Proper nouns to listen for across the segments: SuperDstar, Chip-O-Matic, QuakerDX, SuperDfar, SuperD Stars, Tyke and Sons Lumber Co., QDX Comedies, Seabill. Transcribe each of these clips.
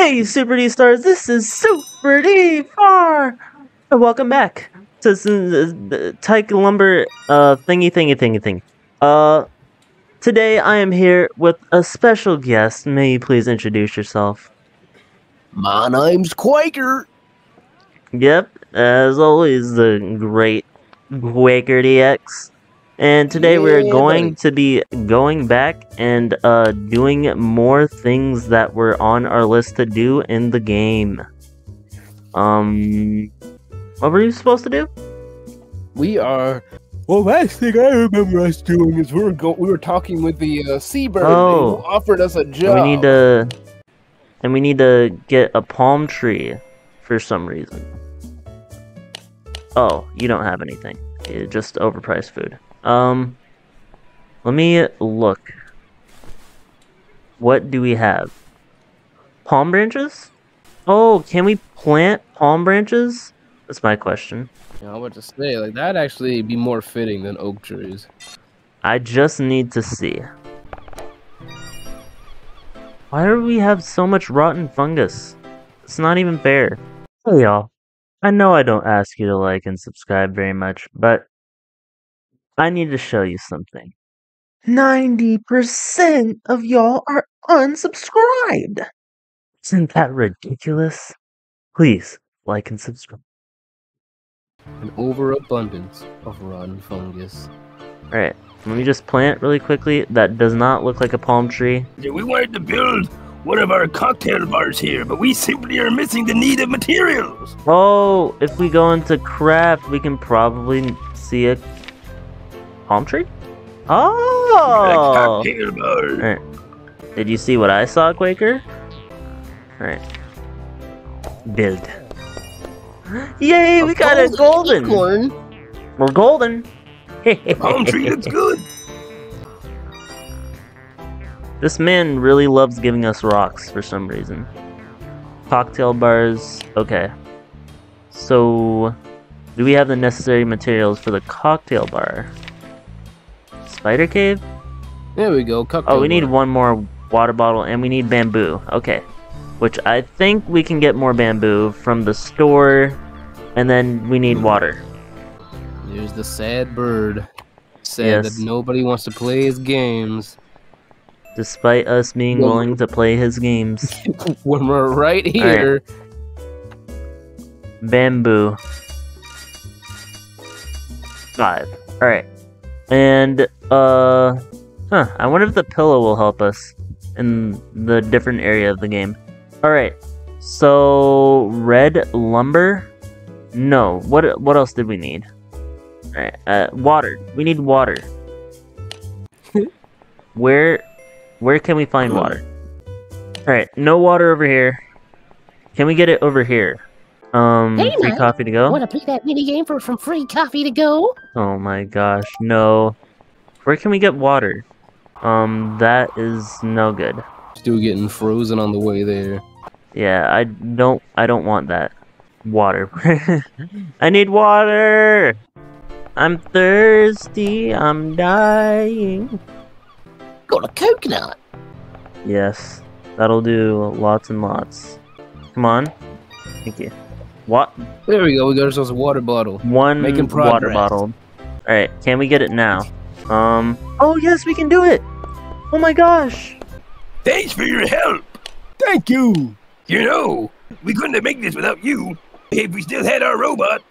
Hey SuperD Stars, this is SuperDfar! And welcome back to the Tyke Lumber thingy. Today I am here with a special guest. May you please introduce yourself? My name's Quaker! Yep, as always, the great QuakerDX. And today we're going to be going back and doing more things that were on our list to do in the game. What were you supposed to do? Well, last thing I remember us doing is we were talking with the seabird who offered us a job. And we need to get a palm tree for some reason. Oh, you don't have anything. It's just overpriced food. Let me look. What do we have? Palm branches? Oh, can we plant palm branches? That's my question. Yeah, I was about to say, like, that'd actually be more fitting than oak trees. I just need to see. Why do we have so much rotten fungus? It's not even fair. Hey y'all, I know I don't ask you to like and subscribe very much, but I need to show you something. 90% of y'all are unsubscribed! Isn't that ridiculous? Please, like and subscribe. An overabundance of rotten fungus. Alright, let me just plant really quickly. That does not look like a palm tree. Yeah, we wanted to build one of our cocktail bars here, but we simply are missing the need of materials! Oh, if we go into craft, we can probably see a palm tree? Oh! Alright. Did you see what I saw, Quaker? Alright. Build. Yay, we got a golden! Acorn. We're golden! Palm tree, that's good! This man really loves giving us rocks for some reason. Cocktail bars, okay. So, do we have the necessary materials for the cocktail bar? Spider cave? There we go. Cocktail bar. We need one more water bottle, and we need bamboo. Okay. Which I think we can get more bamboo from the store, and then we need water. There's the sad bird. Sad that nobody wants to play his games. Despite us being willing to play his games. When we're right here. Right. Bamboo. 5. Alright. And, I wonder if the pillow will help us in the different area of the game. Alright, so red lumber? No, what else did we need? Alright, water. We need water. Where can we find water? Alright, no water over here. Can we get it over here? Hey, free coffee to go? Want to play that mini game for some free coffee to go? Oh my gosh, no. Where can we get water? That is no good. Still getting frozen on the way there. Yeah, I don't want that. Water. I need water! I'm thirsty, I'm dying. Got a coconut! Yes, that'll do lots and lots. Come on. Thank you. What? There we go. We got ourselves a water bottle. One water bottle. All right. Can we get it now? Oh yes, we can do it. Oh my gosh. Thanks for your help. Thank you. You know, we couldn't have made this without you. If we still had our robot.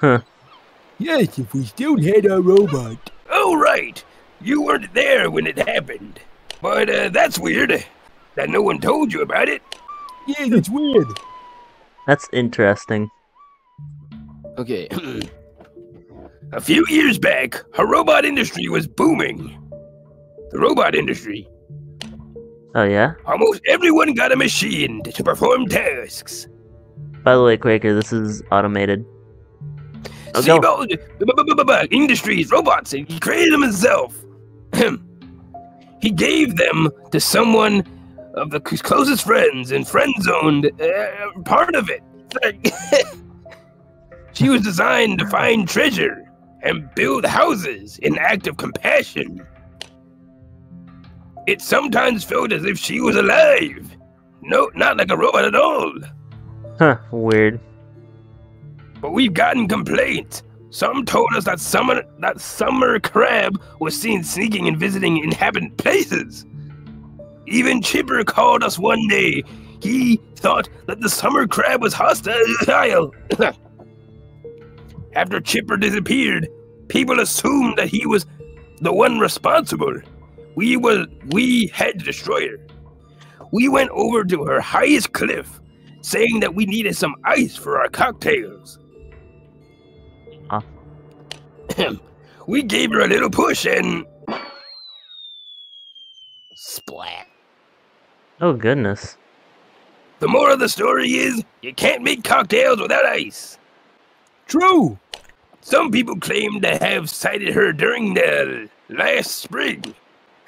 Huh. Yes, if we still had our robot. Oh right. You weren't there when it happened. But that's weird. That no one told you about it. Yeah, that's weird. That's interesting. Okay. A few years back, her robot industry was booming. The robot industry. Oh, yeah? Almost everyone got a machine to perform tasks. By the way, Quaker, this is automated. See, about the industry's robots, and he created them himself. He gave them to someone of the closest friends and friend-zoned part of it. She was designed to find treasure and build houses in an act of compassion. It sometimes felt as if she was alive, No, not like a robot at all. Huh, weird. But we've gotten complaints. Some told us that Summer Crab was seen sneaking and visiting inhabited places. Even Chipper called us one day. He thought that the Summer Crab was hostile. After Chipper disappeared, people assumed that he was the one responsible. We had to destroy her. We went over to her highest cliff, saying that we needed some ice for our cocktails. Huh. We gave her a little push and... splat. Oh, goodness. The moral of the story is, you can't make cocktails without ice. True. Some people claim to have sighted her during the last spring.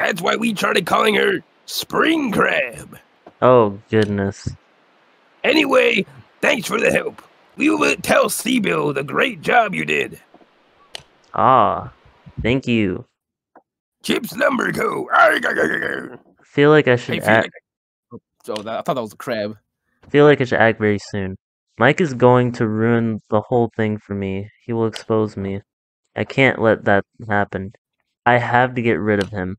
That's why we started calling her Spring Crab. Oh, goodness. Anyway, thanks for the help. We will tell Seabill the great job you did. Ah, thank you. Chip's number go. I feel like I should act... I thought that was a crab. I feel like I should act very soon. Mike is going to ruin the whole thing for me. He will expose me. I can't let that happen. I have to get rid of him.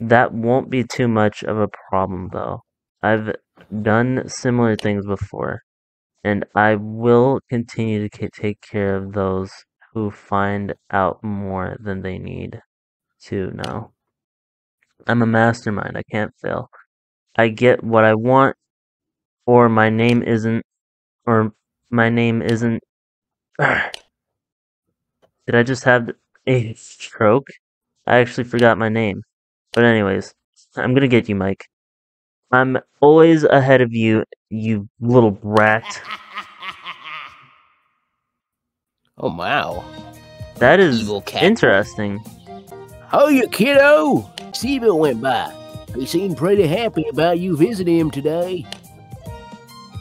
That won't be too much of a problem, though. I've done similar things before, and I will continue to take care of those who find out more than they need to know. I'm a mastermind. I can't fail. I get what I want, or my name isn't, Did I just have a stroke? I actually forgot my name. But anyways, I'm gonna get you, Mike. I'm always ahead of you, you little brat. Oh, wow. That is interesting. Oh, you kiddo! Seabill went by. He seemed pretty happy about you visiting him today.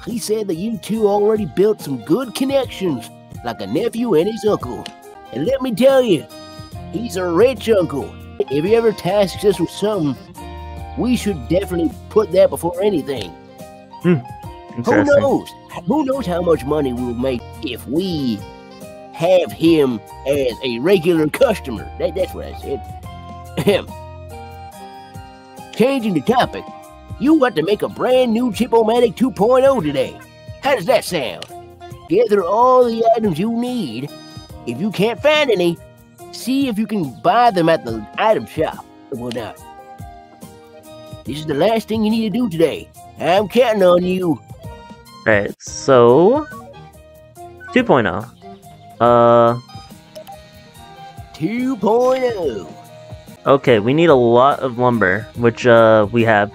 He said that you two already built some good connections, like a nephew and his uncle. And let me tell you, he's a rich uncle. If he ever tasks us with something, we should definitely put that before anything. Who knows? Who knows how much money we'll make if we have him as a regular customer? That's what I said. Changing the topic, you want to make a brand new Chip-O-Matic 2.0 today. How does that sound? Gather all the items you need. If you can't find any, see if you can buy them at the item shop or whatnot. This is the last thing you need to do today. I'm counting on you. Alright, so... 2.0. 2.0. Okay, we need a lot of lumber, which, we have.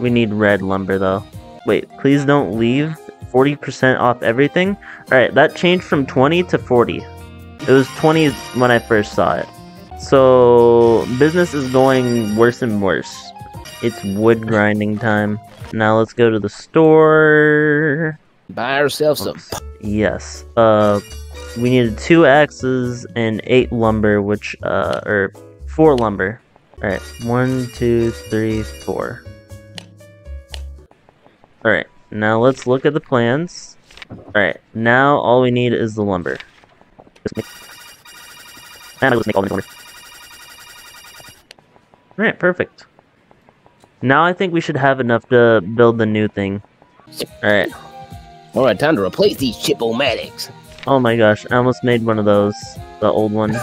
We need red lumber, though. Wait, please don't leave. 40% off everything? Alright, that changed from 20 to 40. It was 20 when I first saw it. So, business is going worse and worse. It's wood grinding time. Now let's go to the store. Buy ourselves some. Yes. We needed 2 axes and 8 lumber, which, 4 lumber. Alright, 1, 2, 3, 4. Alright, now let's look at the plans. Alright, now all we need is the lumber. And I'll just make all the lumber. Alright, perfect. Now I think we should have enough to build the new thing. Alright. Alright, time to replace these Chip-O-Matics. Oh my gosh, I almost made one of those. The old one.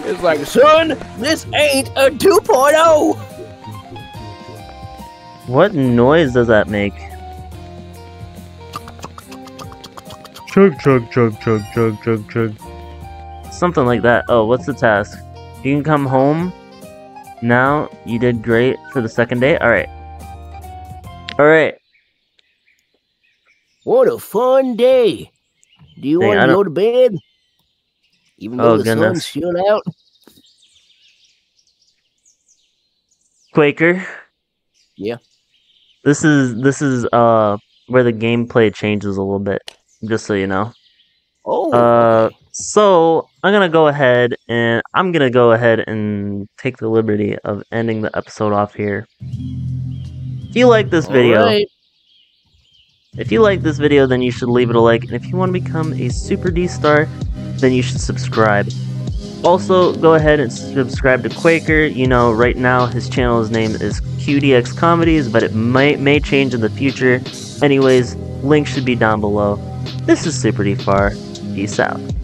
It's like, son, this ain't a 2.0! What noise does that make? Chug, chug, chug, chug, chug, chug, chug. Something like that. Oh, what's the task? You can come home. Now, you did great for the second day. Alright. Alright. What a fun day! Do you want to go to bed? Even though the sun's still out? Quaker? Yeah? This is where the gameplay changes a little bit. Just so you know. Oh. So I'm gonna go ahead and take the liberty of ending the episode off here. If you like this video, if you like this video, then you should leave it a like, and if you want to become a SuperD Star, then you should subscribe. Also, go ahead and subscribe to Quaker. You know, right now his channel's name is QDX Comedies, but it may change in the future. Anyways, link should be down below. This is SuperDfar. Peace out.